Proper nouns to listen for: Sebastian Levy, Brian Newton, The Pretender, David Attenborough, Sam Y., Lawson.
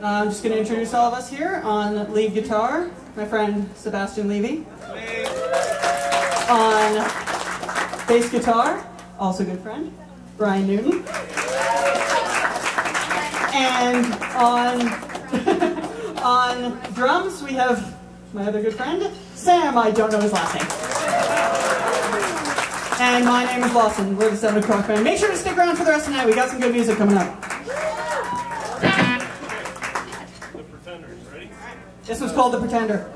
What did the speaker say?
I'm just going to introduce all of us here. On lead guitar, my friend Sebastian Levy. On bass guitar, also good friend, Brian Newton. And on drums, we have my other good friend, Sam. I don't know his last name. And my name is Lawson. We're the 7 o'clock band. Make sure to stick around for the rest of the night. We got some good music coming up. The Pretender, ready? This was called The Pretender.